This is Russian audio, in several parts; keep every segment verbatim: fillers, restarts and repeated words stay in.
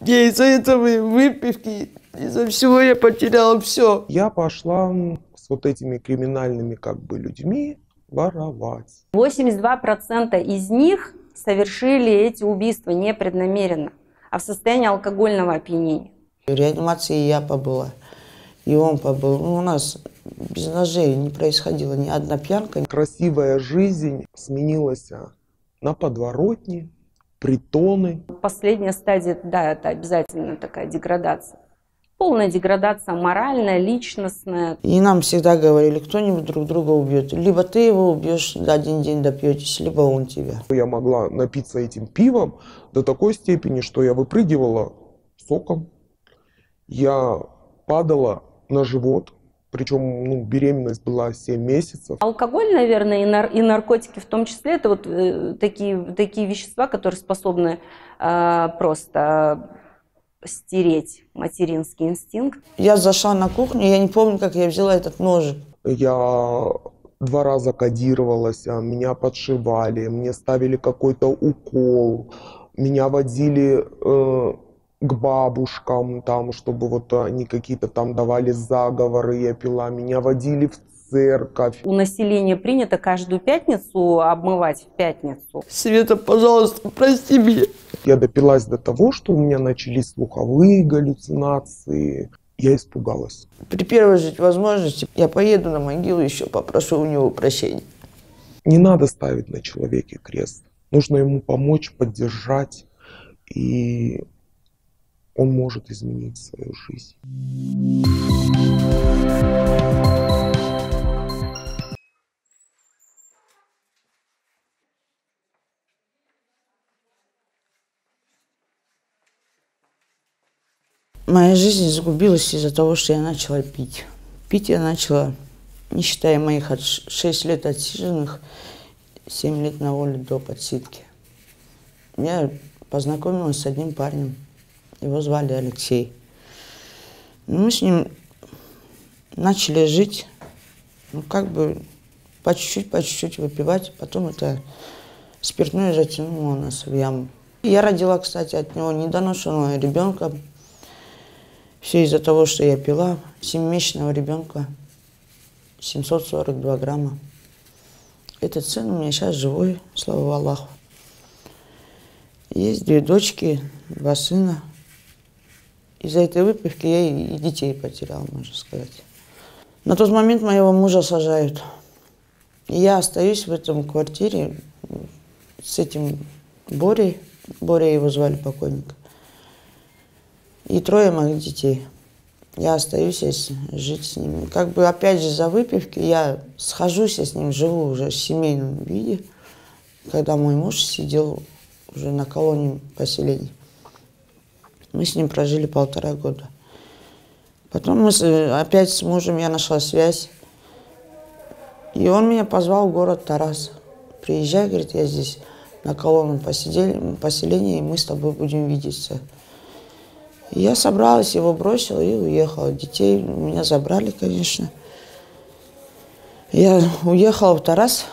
Я из-за этого выпивки, из-за всего я потеряла все. Я пошла с вот этими криминальными как бы людьми воровать. восемьдесят два процента из них совершили эти убийства непреднамеренно, а в состоянии алкогольного опьянения. В реанимации я побыла, и он побыл. Ну, у нас без ножей не происходило ни одна пьянка. Красивая жизнь сменилась на подворотни, притоны. Последняя стадия, да, это обязательно такая деградация. Полная деградация моральная, личностная. И нам всегда говорили, кто-нибудь друг друга убьет. Либо ты его убьешь, за один день допьетесь, либо он тебя. Я могла напиться этим пивом до такой степени, что я выпрыгивала соком. Я падала на живот, причем ну, беременность была семь месяцев. Алкоголь, наверное, и, нар и наркотики в том числе, это вот э, такие, такие вещества, которые способны э, просто стереть материнский инстинкт. Я зашла на кухню, я не помню, как я взяла этот ножик. Я два раза кодировалась, меня подшивали, мне ставили какой-то укол, меня водили... Э, к бабушкам, там, чтобы вот они какие-то там давали заговоры, я пила, меня водили в церковь. У населения принято каждую пятницу обмывать в пятницу. Света, пожалуйста, прости меня. Я допилась до того, что у меня начались слуховые галлюцинации. Я испугалась. При первой же возможности я поеду на могилу еще попрошу у него прощения. Не надо ставить на человеке крест. Нужно ему помочь, поддержать и... он может изменить свою жизнь. Моя жизнь загубилась из-за того, что я начала пить. Пить я начала, не считая моих от шести лет отсиженных, семи лет на воле до подсидки. Я познакомилась с одним парнем. Его звали Алексей. Мы с ним начали жить, ну, как бы по чуть-чуть, по чуть-чуть выпивать. Потом это спиртное затянуло нас в яму. Я родила, кстати, от него недоношенного ребенка. Все из-за того, что я пила. Семимесячного ребенка, семьсот сорок два грамма. Этот сын у меня сейчас живой, слава Аллаху. Есть две дочки, два сына. Из-за этой выпивки я и детей потеряла, можно сказать. На тот момент моего мужа сажают. И я остаюсь в этом квартире с этим Борей. Боря его звали, покойник. И трое моих детей. Я остаюсь жить с ними. Как бы опять же за выпивки я схожусь, я с ним живу уже в семейном виде, когда мой муж сидел уже на колонии поселений. Мы с ним прожили полтора года. Потом мы с, опять с мужем я нашла связь. И он меня позвал в город Тараз. Приезжай, говорит, я здесь на колонном поселении, и мы с тобой будем видеться. И я собралась, его бросила и уехала. Детей меня забрали, конечно. Я уехала в Тараз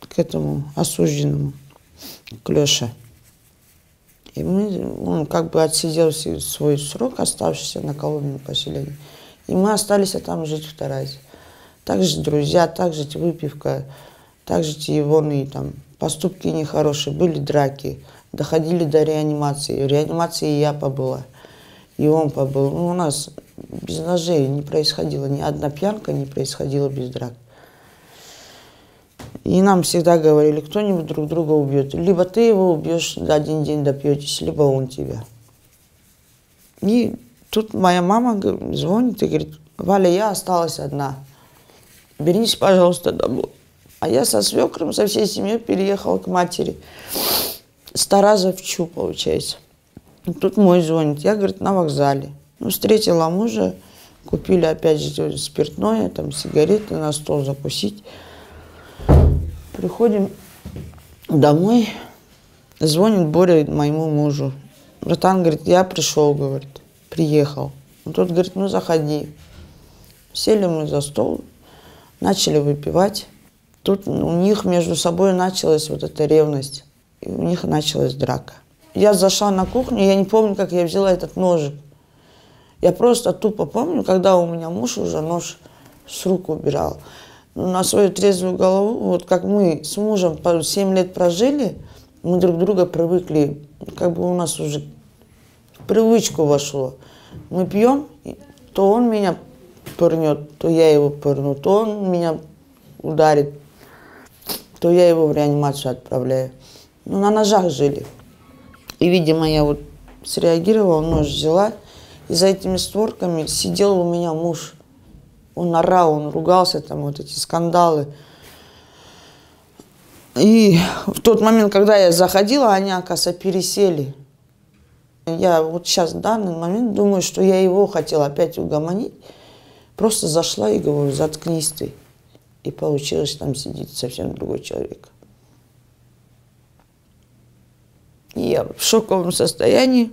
к этому осужденному, к Лёше. И мы, он как бы отсидел свой срок, оставшийся на колонном поселении. И мы остались там жить в Таразе. Так жить друзья, так жить выпивка, так жить его там поступки нехорошие. Были драки, доходили до реанимации. В реанимации я побыла, и он побыл. Ну, у нас без ножей не происходило, ни одна пьянка не происходила без драк. И нам всегда говорили, кто-нибудь друг друга убьет. Либо ты его убьешь, за один день допьетесь, либо он тебя. И тут моя мама звонит и говорит, Валя, я осталась одна. Вернись, пожалуйста, домой. А я со свекром, со всей семьей переехала к матери. С Тараза в Чу, получается. И тут мой звонит. Я, говорит, на вокзале. Ну, встретила мужа, купили опять же спиртное, там сигареты на стол закусить. Приходим домой, звонит Боря моему мужу. Братан, говорит, я пришел, говорит, приехал. Он тут говорит, ну заходи. Сели мы за стол, начали выпивать. Тут у них между собой началась вот эта ревность. И у них началась драка. Я зашла на кухню, я не помню, как я взяла этот ножик. Я просто тупо помню, когда у меня муж уже нож с рук убирал. На свою трезвую голову, вот как мы с мужем семь лет прожили, мы друг друга привыкли, как бы у нас уже в привычку вошло. Мы пьем, то он меня пырнет, то я его пырну, то он меня ударит, то я его в реанимацию отправляю. Ну, на ножах жили. И, видимо, я вот среагировала, нож взяла, и за этими створками сидел у меня муж. Он орал, он ругался, там вот эти скандалы. И в тот момент, когда я заходила, они, оказывается, пересели. Я вот сейчас, в данный момент, думаю, что я его хотела опять угомонить. Просто зашла и говорю, заткнись ты. И получилось, там сидит совсем другой человек. И я в шоковом состоянии.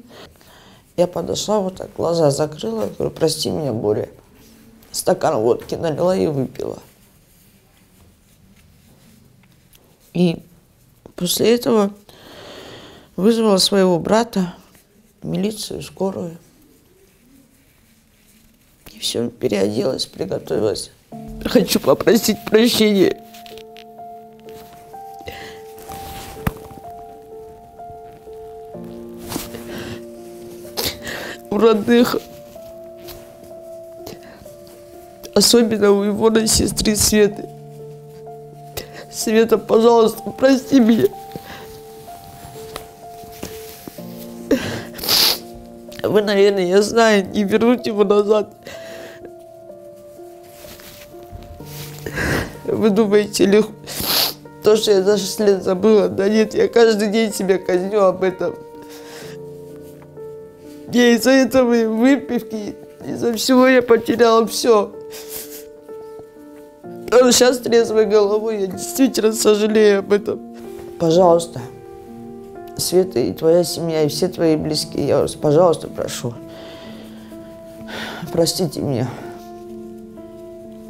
Я подошла вот так, глаза закрыла, говорю, прости меня, Боря. Стакан водки налила и выпила. И после этого вызвала своего брата, милицию, скорую. И все, переоделась, приготовилась. Хочу попросить прощения. У родных. Особенно у его сестры Светы. Света, пожалуйста, прости меня. Вы, наверное, я знаю, не вернуть его назад. Вы думаете, легко, то, что я за шесть лет забыла? Да нет, я каждый день себя казню об этом. Я из-за этого и выпивки, из-за всего я потеряла все. Но сейчас трезвой головой я действительно сожалею об этом. Пожалуйста, Света и твоя семья, и все твои близкие, я вас, пожалуйста, прошу, простите меня.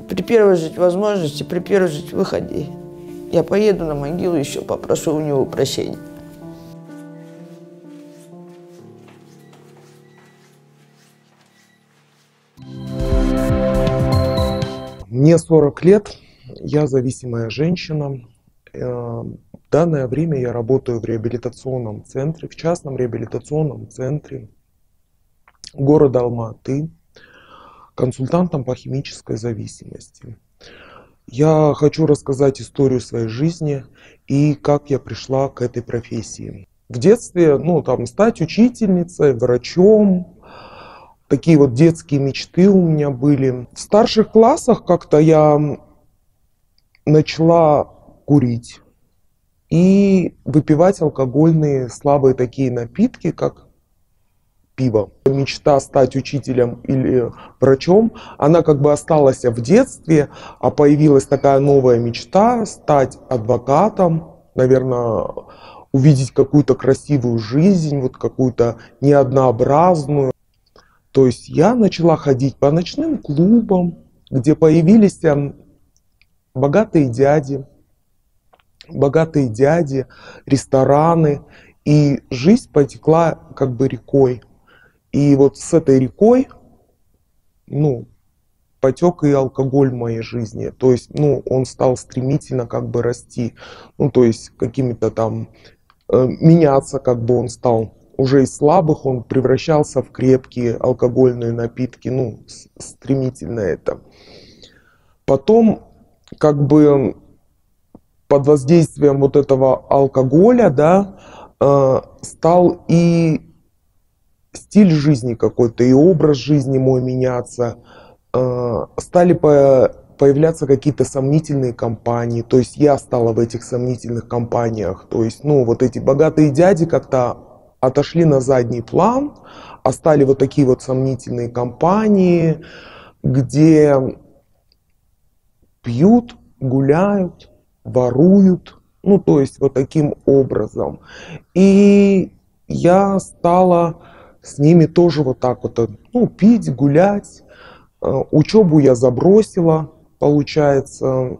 При первой же возможности, при первой же выходе, я поеду на могилу еще, попрошу у него прощения. Мне сорок лет, я зависимая женщина. В данное время я работаю в реабилитационном центре, в частном реабилитационном центре города Алматы, консультантом по химической зависимости. Я хочу рассказать историю своей жизни и как я пришла к этой профессии. В детстве, ну, там, стать учительницей, врачом, такие вот детские мечты у меня были. В старших классах как-то я начала курить и выпивать алкогольные слабые такие напитки, как пиво. Мечта стать учителем или врачом, она как бы осталась в детстве, а появилась такая новая мечта стать адвокатом, наверное, увидеть какую-то красивую жизнь, вот какую-то неоднообразную. То есть я начала ходить по ночным клубам, где появились богатые дяди, богатые дяди, рестораны, и жизнь потекла как бы рекой. И вот с этой рекой, ну, потек и алкоголь в моей жизни. То есть, ну, он стал стремительно как бы расти. Ну, то есть, какими-то там э, меняться как бы он стал. Уже из слабых он превращался в крепкие алкогольные напитки. Ну, стремительно это. Потом, как бы, под воздействием вот этого алкоголя, да, э, стал и... стиль жизни какой-то и образ жизни мой меняться, стали появляться какие-то сомнительные компании, то есть я стала в этих сомнительных компаниях, то есть, ну, вот эти богатые дяди как-то отошли на задний план, а стали вот такие вот сомнительные компании, где пьют, гуляют, воруют, ну, то есть вот таким образом. И я стала с ними тоже вот так вот, ну, пить, гулять. Учебу я забросила, получается,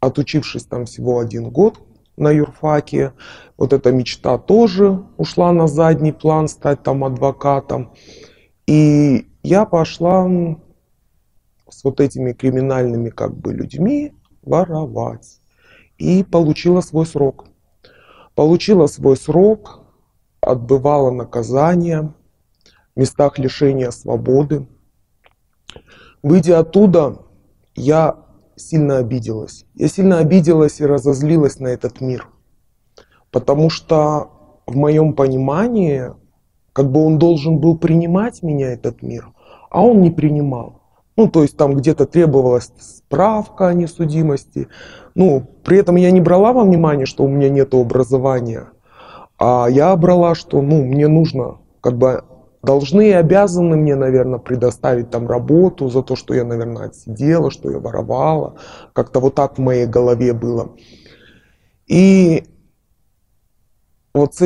отучившись там всего один год на юрфаке. Вот эта мечта тоже ушла на задний план, стать там адвокатом. И я пошла с вот этими криминальными как бы людьми воровать. И получила свой срок. Получила свой срок, отбывала наказание в местах лишения свободы. Выйдя оттуда, я сильно обиделась. Я сильно обиделась и разозлилась на этот мир. Потому что в моем понимании, как бы он должен был принимать меня, этот мир, а он не принимал. Ну, то есть там где-то требовалась справка о несудимости. Ну, при этом я не брала во внимание, что у меня нет образования, а я брала, что, ну, мне нужно, как бы, должны и обязаны мне, наверное, предоставить там работу за то, что я, наверное, отсидела, что я воровала. Как-то вот так в моей голове было. И вот с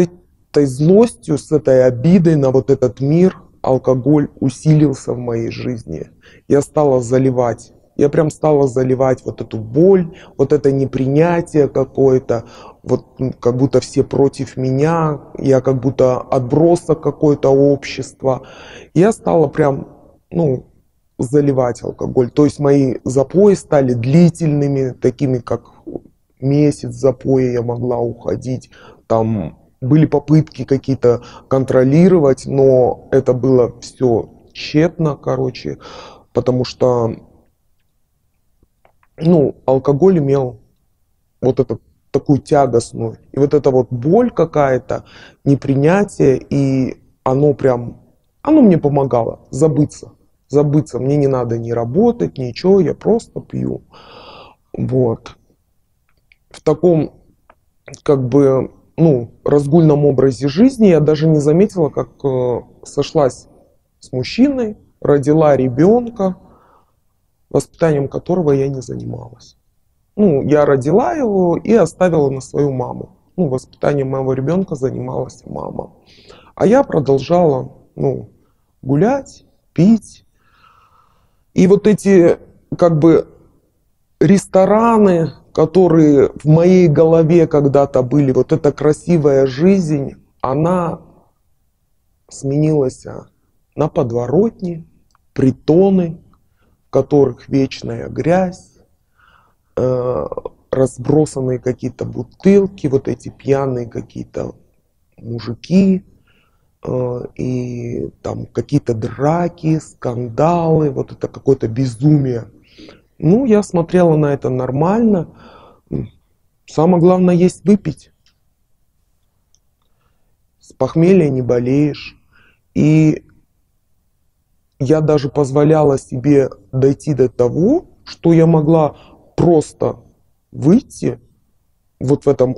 этой злостью, с этой обидой на вот этот мир алкоголь усилился в моей жизни. Я стала заливать. Я прям стала заливать вот эту боль, вот это непринятие какое-то, вот как будто все против меня, я как будто отбросок какое-то общество. Я стала прям, ну, заливать алкоголь. То есть мои запои стали длительными, такими как месяц запоя я могла уходить. Там были попытки какие-то контролировать, но это было все тщетно, короче, потому что, ну, алкоголь имел вот эту такую тягостную. И вот эта вот боль какая-то, непринятие, и оно прям, оно мне помогало забыться. Забыться. Мне не надо ни работать, ничего, я просто пью. Вот. В таком, как бы, ну, разгульном образе жизни я даже не заметила, как э, сошлась с мужчиной, родила ребенка, воспитанием которого я не занималась. Ну, я родила его и оставила на свою маму. Ну, воспитанием моего ребенка занималась мама. А я продолжала, ну, гулять, пить. И вот эти, как бы, рестораны, которые в моей голове когда-то были, вот эта красивая жизнь, она сменилась на подворотни, притоны, в которых вечная грязь, э, разбросанные какие-то бутылки, вот эти пьяные какие-то мужики, э, и там какие-то драки, скандалы, вот это какое-то безумие. Ну, я смотрела на это нормально. Самое главное есть выпить. С похмелья не болеешь. И я даже позволяла себе дойти до того, что я могла просто выйти вот в этом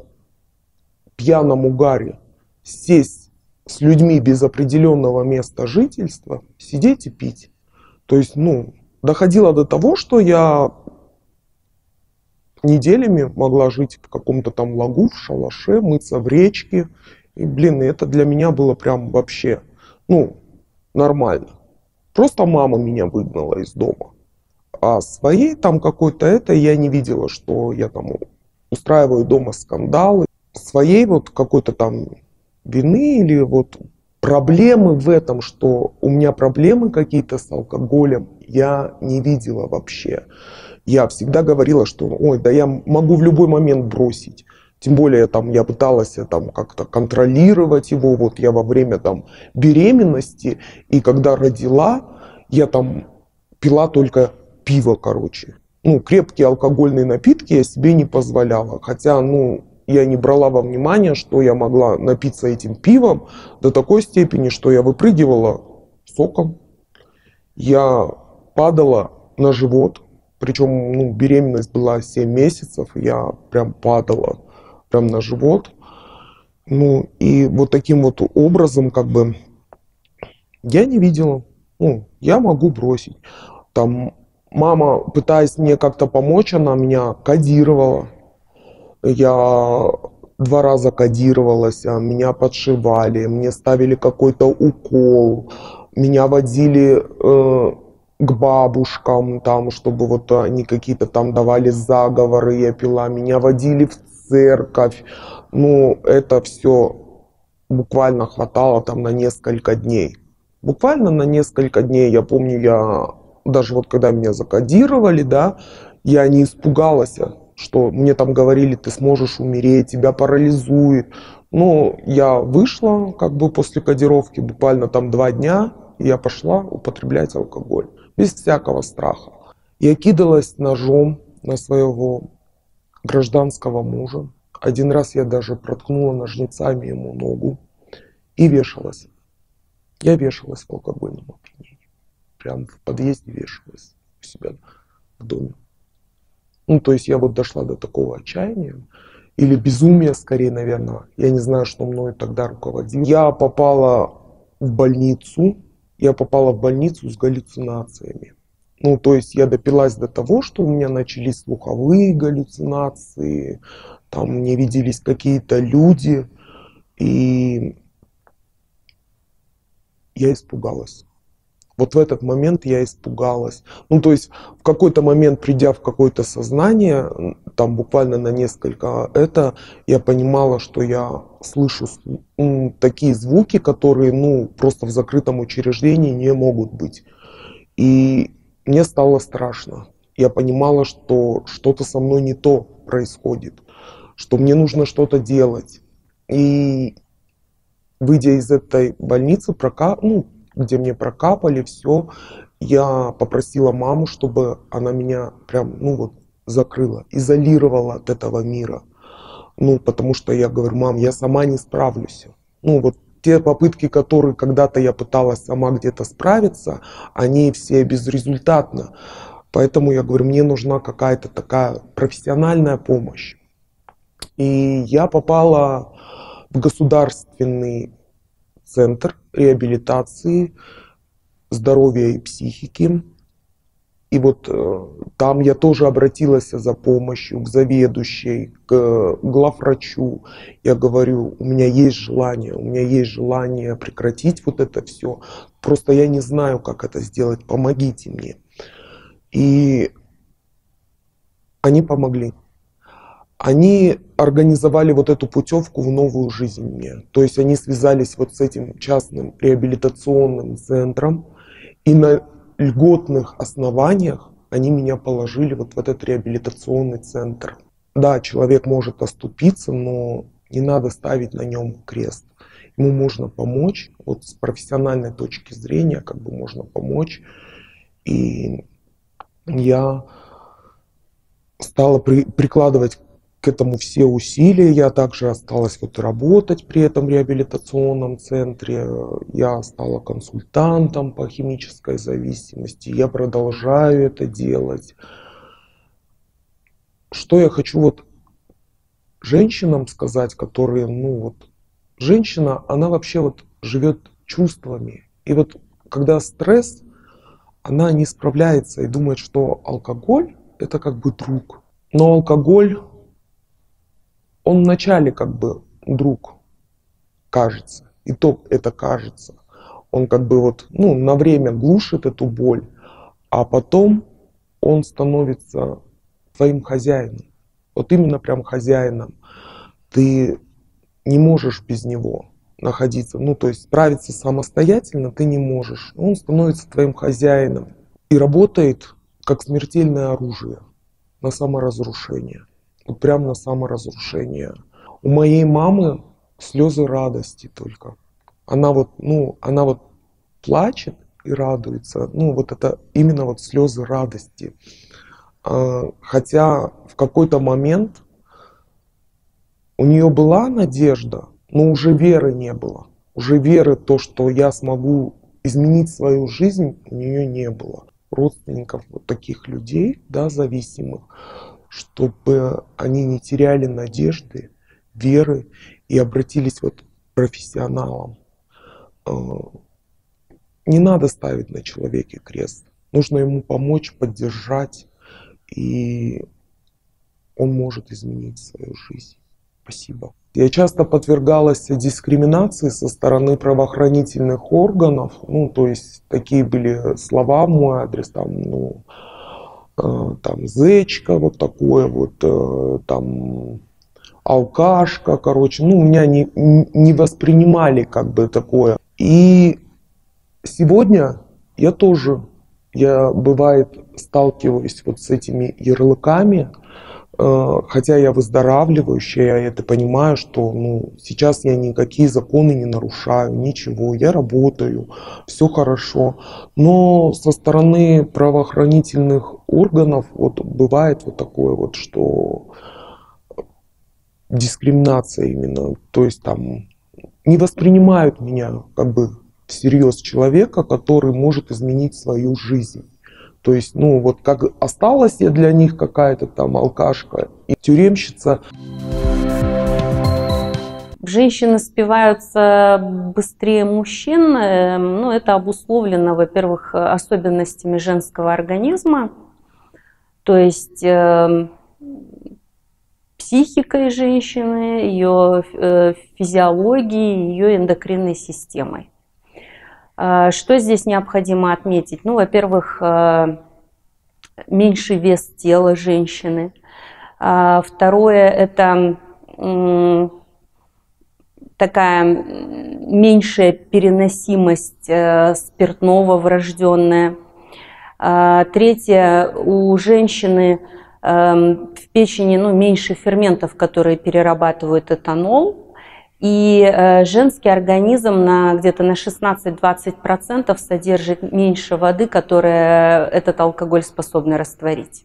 пьяном угаре, сесть с людьми без определенного места жительства, сидеть и пить. То есть, ну, доходило до того, что я неделями могла жить в каком-то там лагу, в шалаше, мыться в речке. И, блин, это для меня было прям вообще, ну, нормально. Просто мама меня выгнала из дома. А своей там какой-то это я не видела, что я там устраиваю дома скандалы. Своей вот какой-то там вины или вот проблемы в этом, что у меня проблемы какие-то с алкоголем, я не видела вообще. Я всегда говорила, что ой, да я могу в любой момент бросить. Тем более там, я пыталась там как-то контролировать его. Вот я во время там беременности и когда родила, я там пила только пиво, короче. Ну, крепкие алкогольные напитки я себе не позволяла. Хотя, ну, я не брала во внимание, что я могла напиться этим пивом до такой степени, что я выпрыгивала соком. Я падала на живот. Причем, ну, беременность была семь месяцев. Я прям падала прям на живот. Ну, и вот таким вот образом, как бы, я не видела. Ну, я могу бросить. Там мама, пытаясь мне как-то помочь, она меня кодировала. Я два раза кодировалась, меня подшивали, мне ставили какой-то укол, меня водили э, к бабушкам, там, чтобы вот они какие-то там давали заговоры, я пила, меня водили в церковь. Ну, это все буквально хватало там на несколько дней. Буквально на несколько дней, я помню, я даже вот когда меня закодировали, да, я не испугалась, что мне там говорили, ты сможешь умереть, тебя парализует. Ну, я вышла как бы после кодировки, буквально там два дня, и я пошла употреблять алкоголь, без всякого страха. Я кидалась ножом на своего гражданского мужа. Один раз я даже проткнула ножницами ему ногу и вешалась. Я вешалась в алкогольном опьянении. Прям в подъезде вешалась у себя в доме. Ну, то есть я вот дошла до такого отчаяния, или безумия, скорее, наверное. Я не знаю, что мной тогда руководило. Я попала в больницу. Я попала в больницу с галлюцинациями. Ну, то есть я допилась до того, что у меня начались слуховые галлюцинации. Там мне виделись какие-то люди. И я испугалась. Вот в этот момент я испугалась. Ну, то есть в какой-то момент, придя в какое-то сознание, там буквально на несколько это, я понимала, что я слышу ну, такие звуки, которые, ну, просто в закрытом учреждении не могут быть. И мне стало страшно. Я понимала, что что-то со мной не то происходит, что мне нужно что-то делать. И выйдя из этой больницы, прока... ну, где мне прокапали, все, я попросила маму, чтобы она меня прям, ну вот, закрыла, изолировала от этого мира. Ну, потому что я говорю, мам, я сама не справлюсь. Ну, вот те попытки, которые когда-то я пыталась сама где-то справиться, они все безрезультатны. Поэтому я говорю, мне нужна какая-то такая профессиональная помощь. И я попала в государственный центр реабилитации здоровья и психики. И вот э, там я тоже обратилась за помощью к заведующей, к э, главврачу. Я говорю, у меня есть желание, у меня есть желание прекратить вот это все. Просто я не знаю, как это сделать, помогите мне. И они помогли. Они организовали вот эту путевку в новую жизнь мне. То есть они связались вот с этим частным реабилитационным центром. И на льготных основаниях они меня положили вот в этот реабилитационный центр. Да, человек может оступиться, но не надо ставить на нем крест. Ему можно помочь. Вот с профессиональной точки зрения как бы можно помочь. И я стала при- прикладывать к этому все усилия. Я также осталась вот работать при этом реабилитационном центре. Я стала консультантом по химической зависимости. Я продолжаю это делать. Что я хочу вот женщинам сказать, которые, ну вот, женщина, она вообще вот живет чувствами. И вот когда стресс, она не справляется и думает, что алкоголь это как бы друг. Но алкоголь он вначале как бы друг, кажется, и то это кажется. Он как бы вот, ну, на время глушит эту боль, а потом он становится твоим хозяином. Вот именно прям хозяином. Ты не можешь без него находиться, ну, то есть справиться самостоятельно ты не можешь. Он становится твоим хозяином и работает как смертельное оружие на саморазрушение. Вот прям на саморазрушение. У моей мамы слезы радости только. Она вот, ну, она вот плачет и радуется. Ну, вот это именно вот слезы радости. Хотя в какой-то момент у нее была надежда, но уже веры не было. Уже веры в то, что я смогу изменить свою жизнь, у нее не было. Родственников вот таких людей, да, зависимых, чтобы они не теряли надежды, веры и обратились вот к профессионалам. Не надо ставить на человеке крест. Нужно ему помочь, поддержать, и он может изменить свою жизнь. Спасибо. Я часто подвергалась дискриминации со стороны правоохранительных органов. Ну, то есть такие были слова в мой адрес, там, ну, там зечка, вот такое вот, там алкашка, короче, ну, меня не, не воспринимали как бы такое. И сегодня я тоже, я, бывает, сталкиваюсь вот с этими ярлыками, э, хотя я выздоравливающий, я это понимаю, что, ну, сейчас я никакие законы не нарушаю, ничего, я работаю, все хорошо, но со стороны правоохранительных органов вот бывает вот такое вот, что... дискриминация именно, то есть там не воспринимают меня как бы всерьез человека, который может изменить свою жизнь. То есть, ну вот как осталась я для них какая-то там алкашка и тюремщица. Женщины спиваются быстрее мужчин, ну это обусловлено, во-первых, особенностями женского организма, то есть психикой женщины, ее физиологией, ее эндокринной системой. Что здесь необходимо отметить? Ну, во-первых, меньше вес тела женщины. Второе, это такая меньшая переносимость спиртного врожденная. Третье, у женщины в печени, ну, меньше ферментов, которые перерабатывают этанол. И женский организм на где-то на шестнадцать-двадцать процентов содержит меньше воды, которая этот алкоголь способна растворить.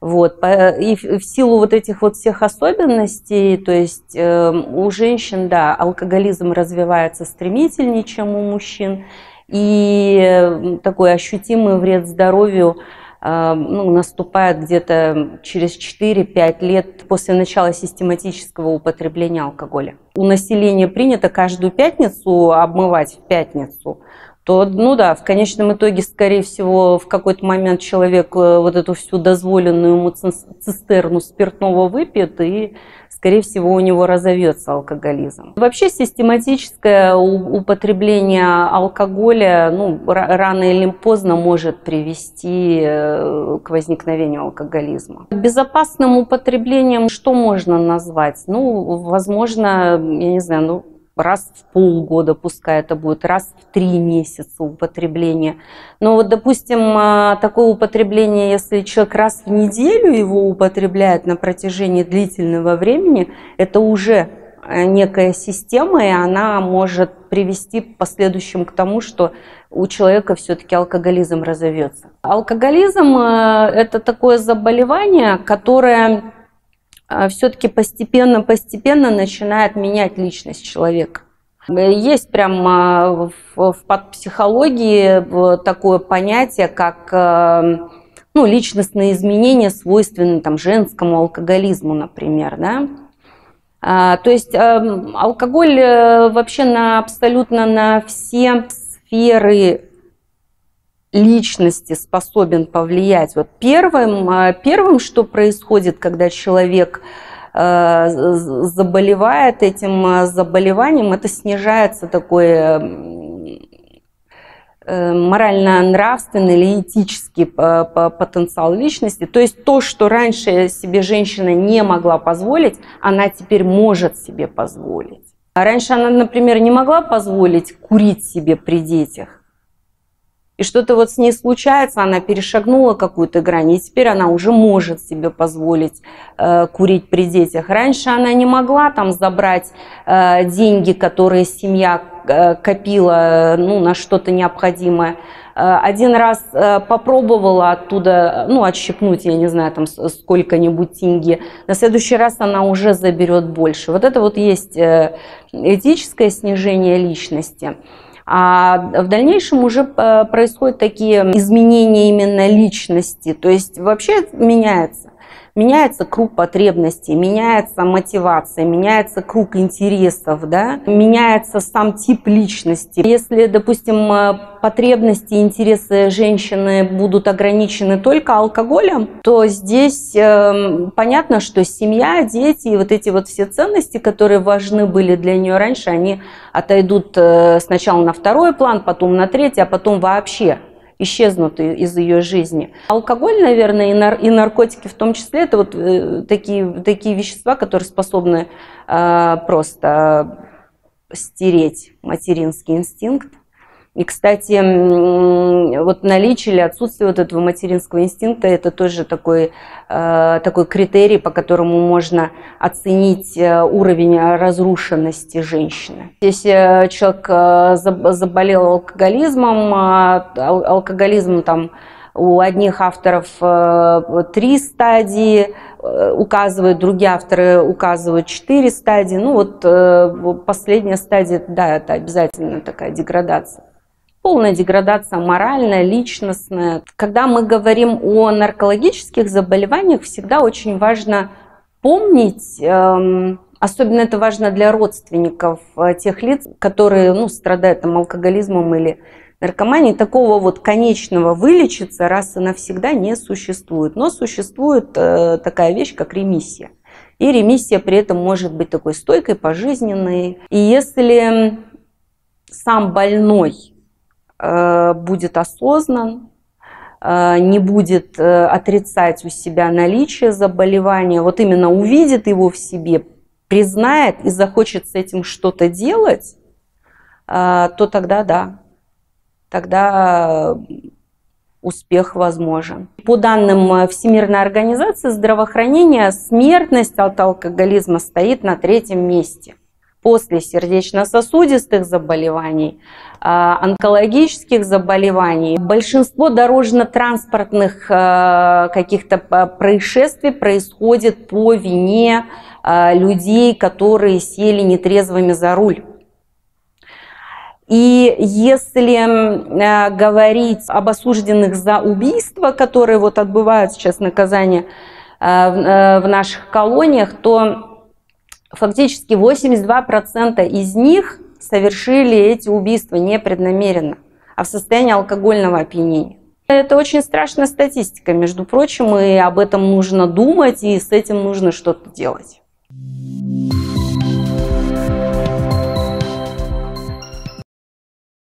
Вот. И в силу вот этих вот всех особенностей, то есть у женщин, да, алкоголизм развивается стремительнее, чем у мужчин. И такой ощутимый вред здоровью, ну, наступает где-то через четыре-пять лет после начала систематического употребления алкоголя. У населения принято каждую пятницу обмывать в пятницу, то, ну да, в конечном итоге, скорее всего, в какой-то момент человек вот эту всю дозволенную ему цистерну спиртного выпьет, и, скорее всего, у него разовьется алкоголизм. Вообще систематическое употребление алкоголя, ну, рано или поздно может привести к возникновению алкоголизма. Безопасным употреблением что можно назвать? Ну, возможно, я не знаю, ну, раз в полгода, пускай это будет, раз в три месяца употребление. Но вот, допустим, такое употребление, если человек раз в неделю его употребляет на протяжении длительного времени, это уже некая система, и она может привести в последующем к тому, что у человека все-таки алкоголизм разовьется. Алкоголизм – это такое заболевание, которое... все-таки постепенно-постепенно начинает менять личность человека. Есть прямо в психологии такое понятие, как, ну, личностные изменения, свойственные там женскому алкоголизму, например, да? То есть алкоголь вообще на абсолютно на все сферы личности способен повлиять. Вот первым, первым, что происходит, когда человек заболевает этим заболеванием, это снижается такой морально-нравственный или этический потенциал личности. То есть то, что раньше себе женщина не могла позволить, она теперь может себе позволить. А раньше она, например, не могла позволить курить себе при детях. И что-то вот с ней случается, она перешагнула какую-то грань, и теперь она уже может себе позволить э, курить при детях. Раньше она не могла там забрать э, деньги, которые семья э, копила, ну, на что-то необходимое. Э, один раз э, попробовала оттуда, ну, отщипнуть, я не знаю, там сколько-нибудь тенге. На следующий раз она уже заберет больше. Вот это вот есть э, этическое снижение личности. А в дальнейшем уже происходят такие изменения именно личности, то есть вообще меняется. Меняется круг потребностей, меняется мотивация, меняется круг интересов, да? Меняется сам тип личности. Если, допустим, потребности и интересы женщины будут ограничены только алкоголем, то здесь э, понятно, что семья, дети и вот эти вот все ценности, которые важны были для нее раньше, они отойдут сначала на второй план, потом на третий, а потом вообще. исчезнут из ее жизни. Алкоголь, наверное, и, нар и наркотики в том числе, это вот э, такие, такие вещества, которые способны э, просто стереть материнский инстинкт. И, кстати, вот наличие или отсутствие вот этого материнского инстинкта – это тоже такой, э, такой критерий, по которому можно оценить уровень разрушенности женщины. Если человек заболел алкоголизмом, алкоголизм там, у одних авторов три стадии указывают, другие авторы указывают четыре стадии. Ну вот последняя стадия, да, это обязательно такая деградация. Полная деградация моральная, личностная. Когда мы говорим о наркологических заболеваниях, всегда очень важно помнить, особенно это важно для родственников тех лиц, которые, ну, страдают там, алкоголизмом или наркоманией, такого вот конечного вылечиться раз и навсегда не существует. Но существует такая вещь, как ремиссия. И ремиссия при этом может быть такой стойкой, пожизненной. И если сам больной будет осознан, не будет отрицать у себя наличие заболевания, вот именно увидит его в себе, признает и захочет с этим что-то делать, то тогда да, тогда успех возможен. По данным Всемирной организации здравоохранения, смертность от алкоголизма стоит на третьем месте. После сердечно-сосудистых заболеваний, онкологических заболеваний. Большинство дорожно-транспортных каких-то происшествий происходит по вине людей, которые сели нетрезвыми за руль. И если говорить об осужденных за убийство, которые вот отбывают сейчас наказание в наших колониях, то фактически восемьдесят два процента из них совершили эти убийства непреднамеренно, а в состоянии алкогольного опьянения. Это очень страшная статистика, между прочим, и об этом нужно думать, и с этим нужно что-то делать.